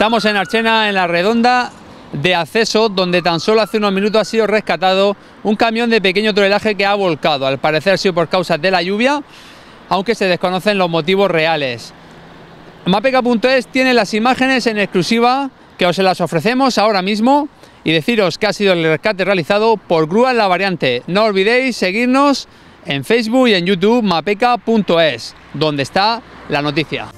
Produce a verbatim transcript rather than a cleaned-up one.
Estamos en Archena, en la redonda de acceso, donde tan solo hace unos minutos ha sido rescatado un camión de pequeño tonelaje que ha volcado. Al parecer ha sido por causa de la lluvia, aunque se desconocen los motivos reales. mapeka punto es tiene las imágenes en exclusiva que os las ofrecemos ahora mismo, y deciros que ha sido el rescate realizado por Grúa La Variante. No olvidéis seguirnos en Facebook y en YouTube, mapeka punto es, donde está la noticia.